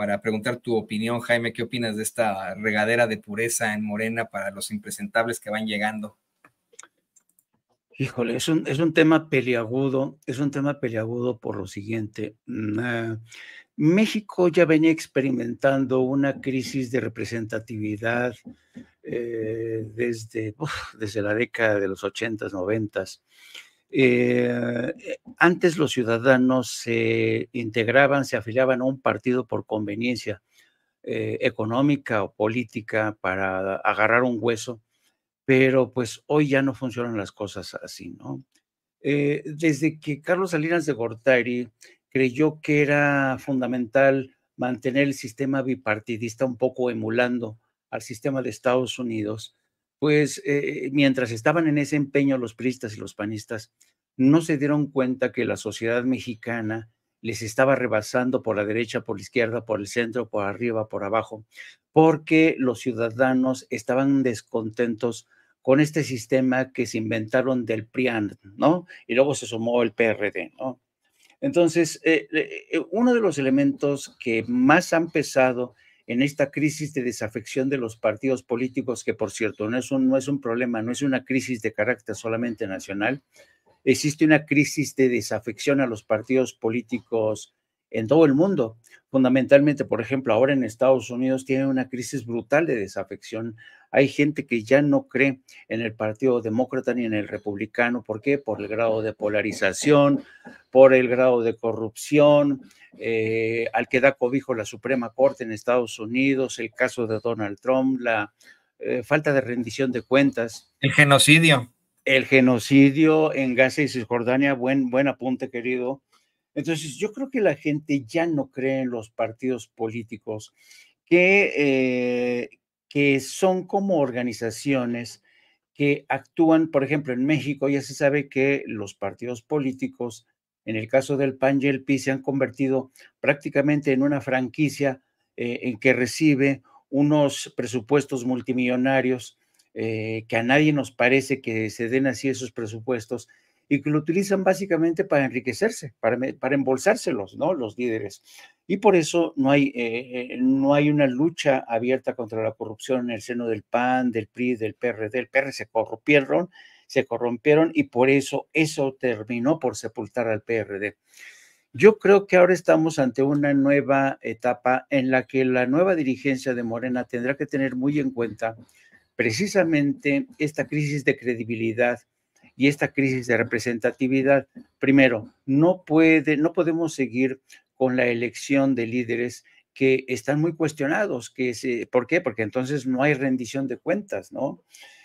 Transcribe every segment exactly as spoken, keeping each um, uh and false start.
para preguntar tu opinión, Jaime. ¿Qué opinas de esta regadera de pureza en Morena para los impresentables que van llegando? Híjole, es un, es un tema peliagudo, es un tema peliagudo por lo siguiente. Uh, México ya venía experimentando una crisis de representatividad eh, desde, uf, desde la década de los ochentas, noventas. Eh, antes los ciudadanos se integraban, se afiliaban a un partido por conveniencia eh, económica o política para agarrar un hueso, pero pues hoy ya no funcionan las cosas así, ¿no? Eh, desde que Carlos Salinas de Gortari creyó que era fundamental mantener el sistema bipartidista un poco emulando al sistema de Estados Unidos, pues eh, mientras estaban en ese empeño los priistas y los panistas, no se dieron cuenta que la sociedad mexicana les estaba rebasando por la derecha, por la izquierda, por el centro, por arriba, por abajo, porque los ciudadanos estaban descontentos con este sistema que se inventaron del PRIAN, ¿no? Y luego se sumó el P R D, ¿no? Entonces, eh, eh, uno de los elementos que más han pesado en esta crisis de desafección de los partidos políticos, que por cierto no es un, no es un problema, no es una crisis de carácter solamente nacional, existe una crisis de desafección a los partidos políticos en todo el mundo. Fundamentalmente, por ejemplo, ahora en Estados Unidos tiene una crisis brutal de desafección. Hay gente que ya no cree en el Partido Demócrata ni en el Republicano. ¿Por qué? Por el grado de polarización, por el grado de corrupción, eh, al que da cobijo la Suprema Corte en Estados Unidos, el caso de Donald Trump, la eh, falta de rendición de cuentas. El genocidio. El genocidio en Gaza y Cisjordania. Buen, buen apunte, querido. Entonces, yo creo que la gente ya no cree en los partidos políticos, que, eh, que son como organizaciones que actúan. Por ejemplo, en México ya se sabe que los partidos políticos, en el caso del P A N y el P I, se han convertido prácticamente en una franquicia eh, en que recibe unos presupuestos multimillonarios eh, que a nadie nos parece que se den así esos presupuestos, y que lo utilizan básicamente para enriquecerse, para, para embolsárselos, ¿no? Los líderes. Y por eso no hay, eh, no hay una lucha abierta contra la corrupción en el seno del P A N, del P R I, del P R D. El P R se corrompieron, se corrompieron y por eso eso terminó por sepultar al P R D. Yo creo que ahora estamos ante una nueva etapa en la que la nueva dirigencia de Morena tendrá que tener muy en cuenta precisamente esta crisis de credibilidad y esta crisis de representatividad. Primero, no puede, no podemos seguir con la elección de líderes que están muy cuestionados. Que se, ¿Por qué? Porque entonces no hay rendición de cuentas, ¿no?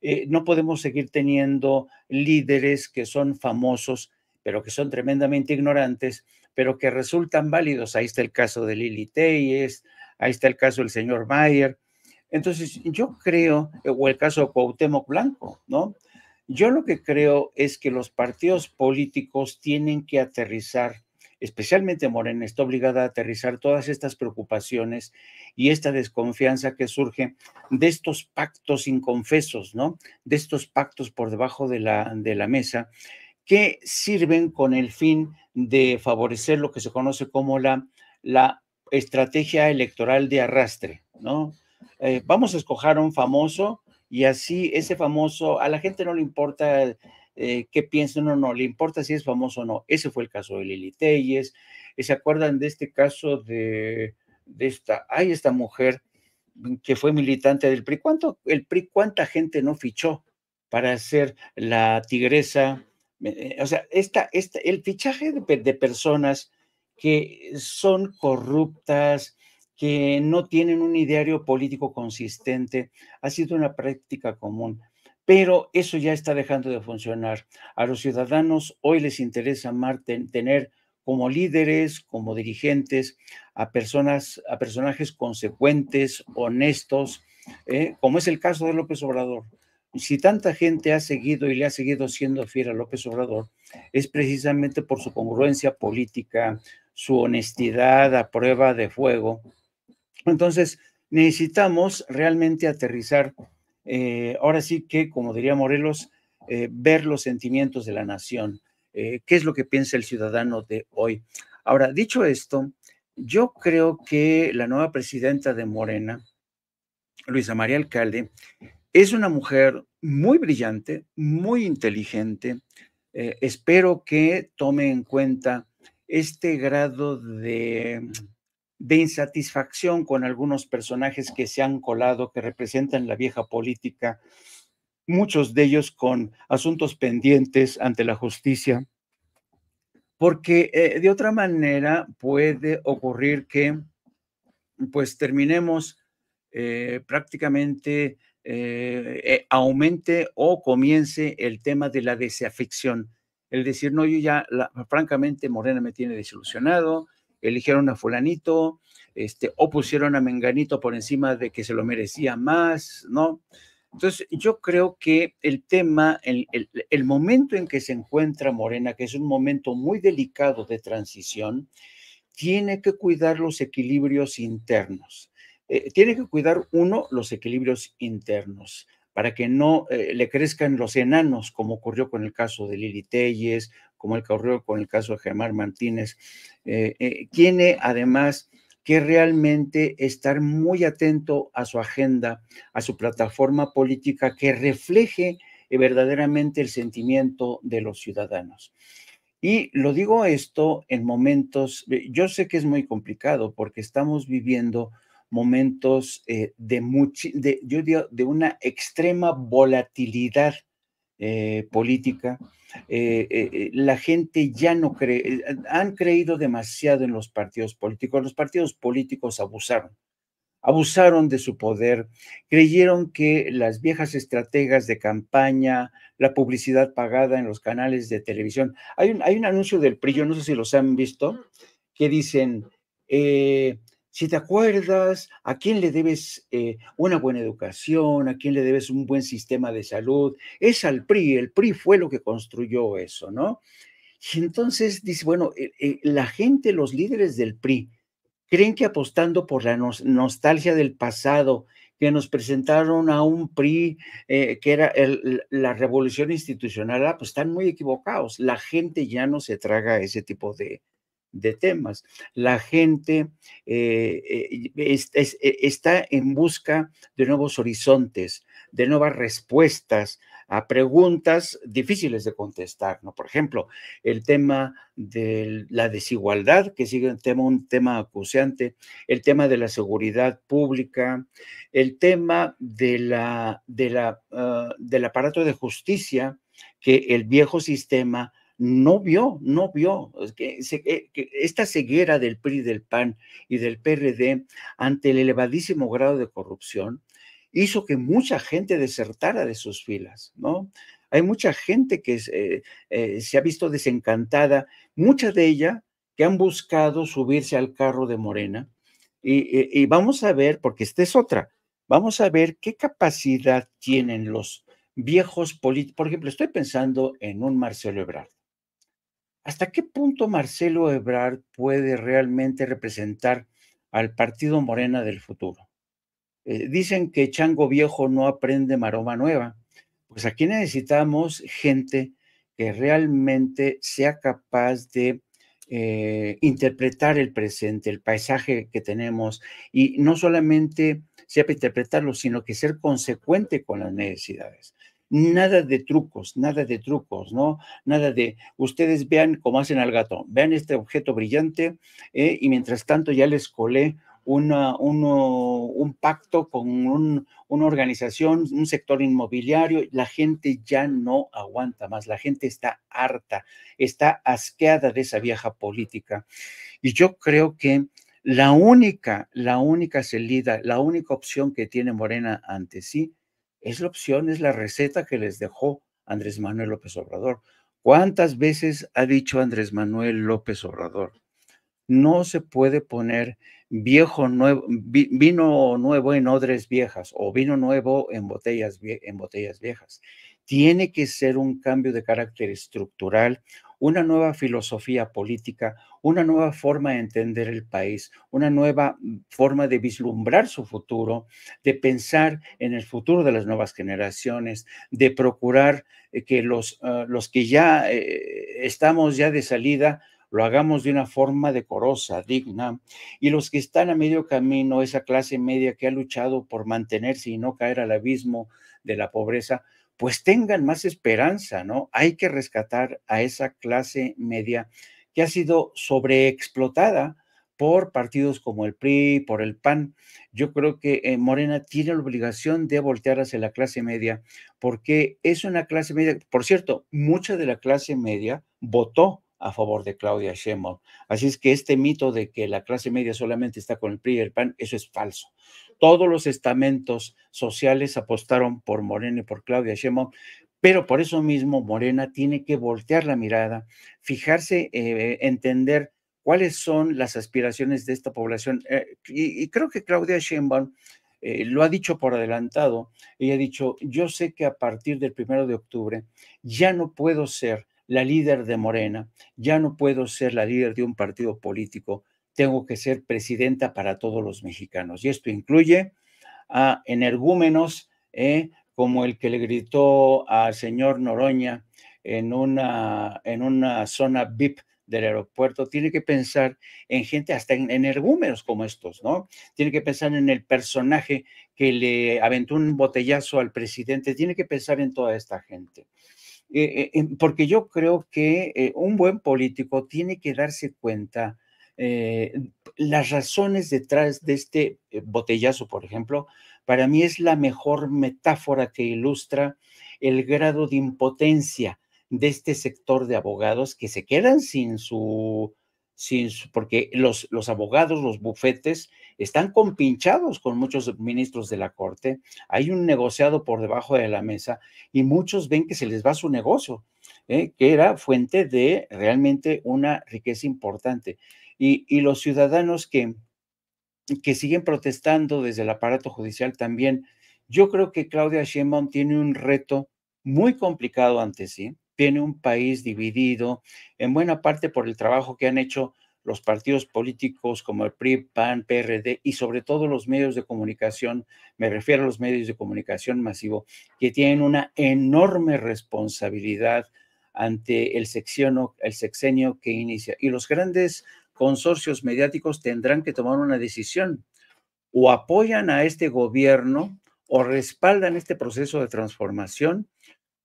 Eh, no podemos seguir teniendo líderes que son famosos, pero que son tremendamente ignorantes, pero que resultan válidos. Ahí está el caso de Lili Téllez, ahí está el caso del señor Mayer. Entonces, yo creo, o el caso de Cuauhtémoc Blanco, ¿no? Yo lo que creo es que los partidos políticos tienen que aterrizar, especialmente Morena está obligada a aterrizar todas estas preocupaciones y esta desconfianza que surge de estos pactos inconfesos, ¿no? De estos pactos por debajo de la, de la mesa, que sirven con el fin de favorecer lo que se conoce como la, la estrategia electoral de arrastre, ¿no? Eh, vamos a escoger a un famoso. Y así ese famoso, a la gente no le importa eh, qué piensen o no, le importa si es famoso o no. Ese fue el caso de Lili Téllez. ¿Se acuerdan de este caso de, de esta, ay, esta mujer que fue militante del P R I? ¿Cuánto, el P R I, cuánta gente no fichó para ser la tigresa? O sea, esta, esta, el fichaje de, de personas que son corruptas, que no tienen un ideario político consistente, ha sido una práctica común, pero eso ya está dejando de funcionar. A los ciudadanos hoy les interesa más tener como líderes, como dirigentes, a personas, a personajes consecuentes, honestos, eh, como es el caso de López Obrador. Si tanta gente ha seguido y le ha seguido siendo fiel a López Obrador, es precisamente por su congruencia política, su honestidad a prueba de fuego. Entonces, necesitamos realmente aterrizar, eh, ahora sí que, como diría Morelos, eh, ver los sentimientos de la nación, eh, qué es lo que piensa el ciudadano de hoy. Ahora, dicho esto, Yo creo que la nueva presidenta de Morena, Luisa María Alcalde, es una mujer muy brillante, muy inteligente. Eh, espero que tome en cuenta este grado de, de insatisfacción con algunos personajes que se han colado, que representan la vieja política, muchos de ellos con asuntos pendientes ante la justicia, porque eh, de otra manera puede ocurrir que pues terminemos eh, prácticamente eh, eh, aumente o comience el tema de la desafección. El decir, no, yo ya, la, francamente, Morena me tiene desilusionado, eligieron a fulanito, este, o pusieron a menganito por encima de que se lo merecía más, ¿no? Entonces, yo creo que el tema, el, el, el momento en que se encuentra Morena, que es un momento muy delicado de transición, tiene que cuidar los equilibrios internos. Eh, tiene que cuidar, uno, los equilibrios internos, para que no eh, le crezcan los enanos, como ocurrió con el caso de Lili Téllez, como ocurrió con el caso de Germán Martínez. Eh, eh, tiene, además, que realmente estar muy atento a su agenda, a su plataforma política, que refleje verdaderamente el sentimiento de los ciudadanos. Y lo digo esto en momentos, yo sé que es muy complicado porque estamos viviendo momentos eh, de, much, de, yo digo, de una extrema volatilidad eh, política. Eh, eh, la gente ya no cree, han creído demasiado en los partidos políticos, los partidos políticos abusaron, abusaron de su poder, creyeron que las viejas estrategas de campaña, la publicidad pagada en los canales de televisión, hay un, hay un anuncio del P R I, yo no sé si los han visto, que dicen, eh, si te acuerdas, ¿a quién le debes eh, una buena educación? ¿A quién le debes un buen sistema de salud? Es al P R I, el P R I fue lo que construyó eso, ¿no? Y entonces dice, bueno, eh, eh, la gente, los líderes del P R I, creen que apostando por la nos- nostalgia del pasado, que nos presentaron a un P R I eh, que era el, la revolución institucional, ah, pues están muy equivocados. La gente ya no se traga ese tipo de... de temas. La gente eh, es, es, está en busca de nuevos horizontes, de nuevas respuestas a preguntas difíciles de contestar, ¿no? Por ejemplo, el tema de la desigualdad, que sigue un tema, un tema acuciante, el tema de la seguridad pública, el tema de la, de la, uh, del aparato de justicia que el viejo sistema no vio, no vio que se, que esta ceguera del P R I, del P A N y del P R D ante el elevadísimo grado de corrupción hizo que mucha gente desertara de sus filas, ¿no? Hay mucha gente que eh, eh, se ha visto desencantada, mucha de ella que han buscado subirse al carro de Morena y, y, y vamos a ver, porque esta es otra, vamos a ver qué capacidad tienen los viejos políticos. Por ejemplo, estoy pensando en un Marcelo Ebrard. ¿Hasta qué punto Marcelo Ebrard puede realmente representar al partido Morena del futuro? Eh, dicen que chango viejo no aprende maroma nueva. Pues aquí necesitamos gente que realmente sea capaz de eh, interpretar el presente, el paisaje que tenemos, y no solamente sepa interpretarlo, sino que ser consecuente con las necesidades. Nada de trucos, nada de trucos, ¿no? Nada de, ustedes vean cómo hacen al gato, vean este objeto brillante eh, y mientras tanto ya les colé una, uno, un pacto con un, una organización, un sector inmobiliario. La gente ya no aguanta más, la gente está harta, está asqueada de esa vieja política. Y yo creo que la única, la única salida, la única opción que tiene Morena ante sí es la opción, es la receta que les dejó Andrés Manuel López Obrador. ¿Cuántas veces ha dicho Andrés Manuel López Obrador? No se puede poner viejo nuevo, vi, vino nuevo en odres viejas o vino nuevo en botellas, en botellas viejas. Tiene que ser un cambio de carácter estructural, una nueva filosofía política, una nueva forma de entender el país, una nueva forma de vislumbrar su futuro, de pensar en el futuro de las nuevas generaciones, de procurar que los, uh, los que ya eh, estamos ya de salida, lo hagamos de una forma decorosa, digna, y los que están a medio camino, esa clase media que ha luchado por mantenerse y no caer al abismo de la pobreza, pues tengan más esperanza, ¿no? Hay que rescatar a esa clase media que ha sido sobreexplotada por partidos como el P R I, por el P A N. Yo creo que eh, Morena tiene la obligación de voltear hacia la clase media, porque es una clase media, por cierto, mucha de la clase media votó a favor de Claudia Sheinbaum. Así es que este mito de que la clase media solamente está con el P R I y el P A N, eso es falso. Todos los estamentos sociales apostaron por Morena y por Claudia Sheinbaum, pero por eso mismo Morena tiene que voltear la mirada, fijarse, eh, entender cuáles son las aspiraciones de esta población. Eh, y, y creo que Claudia Sheinbaum eh, lo ha dicho por adelantado. Ella ha dicho, yo sé que a partir del primero de octubre ya no puedo ser la líder de Morena, ya no puedo ser la líder de un partido político, tengo que ser presidenta para todos los mexicanos. Y esto incluye a energúmenos eh, como el que le gritó al señor Noroña en una, en una zona V I P del aeropuerto. Tiene que pensar en gente, hasta en energúmenos como estos, ¿no? Tiene que pensar en el personaje que le aventó un botellazo al presidente. Tiene que pensar en toda esta gente. Eh, eh, porque yo creo que eh, un buen político tiene que darse cuenta eh, las razones detrás de este eh, botellazo, por ejemplo. Para mí es la mejor metáfora que ilustra el grado de impotencia de este sector de abogados que se quedan sin su, sin su porque los, los abogados, los bufetes, están compinchados con muchos ministros de la corte. Hay un negociado por debajo de la mesa y muchos ven que se les va su negocio, ¿eh? que era fuente de realmente una riqueza importante. Y, y los ciudadanos que, que siguen protestando desde el aparato judicial también. Yo creo que Claudia Sheinbaum tiene un reto muy complicado ante sí. Tiene un país dividido, en buena parte por el trabajo que han hecho los partidos políticos como el P R I, P A N, P R D y sobre todo los medios de comunicación, me refiero a los medios de comunicación masivo, que tienen una enorme responsabilidad ante el sexenio, el sexenio que inicia. Y los grandes consorcios mediáticos tendrán que tomar una decisión. O apoyan a este gobierno o respaldan este proceso de transformación,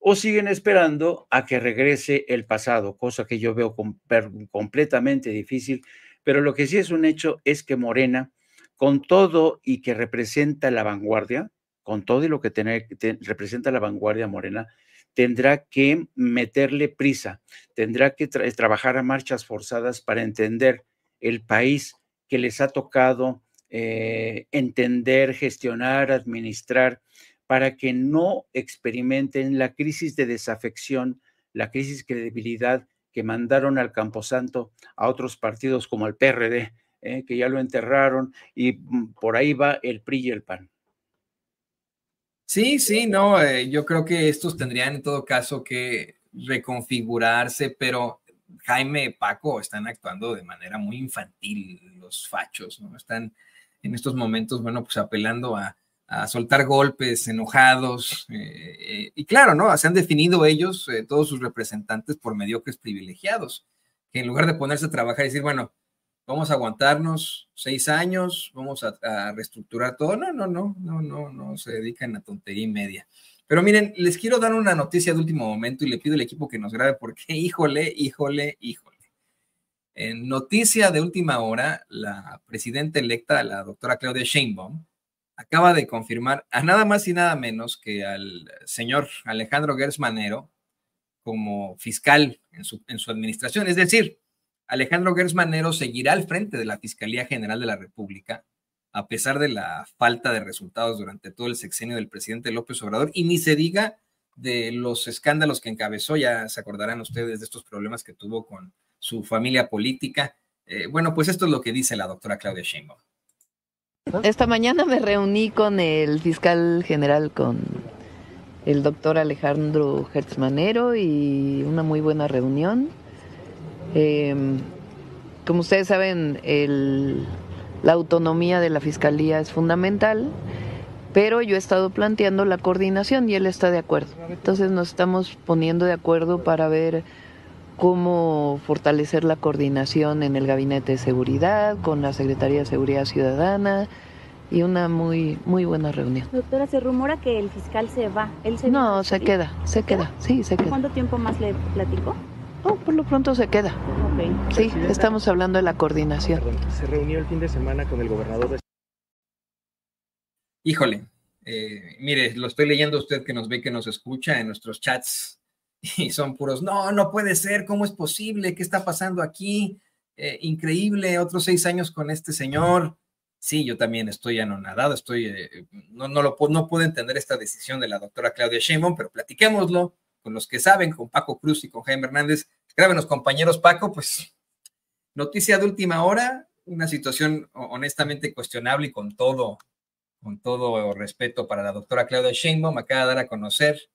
o siguen esperando a que regrese el pasado, cosa que yo veo com- completamente difícil, pero lo que sí es un hecho es que Morena, con todo y que representa la vanguardia, con todo y lo que tener, te, representa la vanguardia Morena, tendrá que meterle prisa, tendrá que tra- trabajar a marchas forzadas para entender el país que les ha tocado eh, entender, gestionar, administrar, para que no experimenten la crisis de desafección, la crisis de debilidad que mandaron al camposanto a otros partidos como el P R D, eh, que ya lo enterraron, y por ahí va el P R I y el P A N. Sí, sí, no, eh, yo creo que estos tendrían en todo caso que reconfigurarse, pero Jaime, Paco, están actuando de manera muy infantil los fachos, ¿no? Están en estos momentos, bueno, pues apelando a a soltar golpes, enojados, eh, eh, y claro, ¿no? Se han definido ellos, eh, todos sus representantes, por mediocres privilegiados, que en lugar de ponerse a trabajar y decir, bueno, vamos a aguantarnos seis años, vamos a, a reestructurar todo, no, no, no, no, no, no, se dedican a tontería y media. Pero miren, les quiero dar una noticia de último momento y le pido al equipo que nos grabe porque, híjole, híjole, híjole. En noticia de última hora, la presidenta electa, la doctora Claudia Sheinbaum, acaba de confirmar a nada más y nada menos que al señor Alejandro Gertz Manero como fiscal en su, en su administración. Es decir, Alejandro Gertz Manero seguirá al frente de la Fiscalía General de la República a pesar de la falta de resultados durante todo el sexenio del presidente López Obrador y ni se diga de los escándalos que encabezó. Ya se acordarán ustedes de estos problemas que tuvo con su familia política. Eh, bueno, pues esto es lo que dice la doctora Claudia Sheinbaum. Esta mañana me reuní con el fiscal general, con el doctor Alejandro Gertz Manero, y una muy buena reunión. Eh, como ustedes saben, el, la autonomía de la fiscalía es fundamental, pero yo he estado planteando la coordinación y él está de acuerdo. Entonces nos estamos poniendo de acuerdo para ver cómo fortalecer la coordinación en el Gabinete de Seguridad, con la Secretaría de Seguridad Ciudadana, y una muy muy buena reunión. Doctora, se rumora que el fiscal se va. ¿Él se no, se queda, se queda, sí, se queda. ¿Cuánto tiempo más le platicó? Oh, por lo pronto se queda. Okay. Sí, estamos hablando de la coordinación. Perdón, se reunió el fin de semana con el gobernador de... Híjole, eh, mire, lo estoy leyendo a usted que nos ve, que nos escucha en nuestros chats, y son puros, no, no puede ser, ¿cómo es posible? ¿Qué está pasando aquí? Eh, increíble, otros seis años con este señor. Sí, yo también estoy anonadado, estoy, eh, no, no, lo, no puedo entender esta decisión de la doctora Claudia Sheinbaum, pero platiquémoslo con los que saben, con Paco Cruz y con Jaime Hernández. Grábenos, compañeros. Paco, pues, noticia de última hora, una situación honestamente cuestionable y con todo, con todo respeto para la doctora Claudia Sheinbaum, acaba de dar a conocer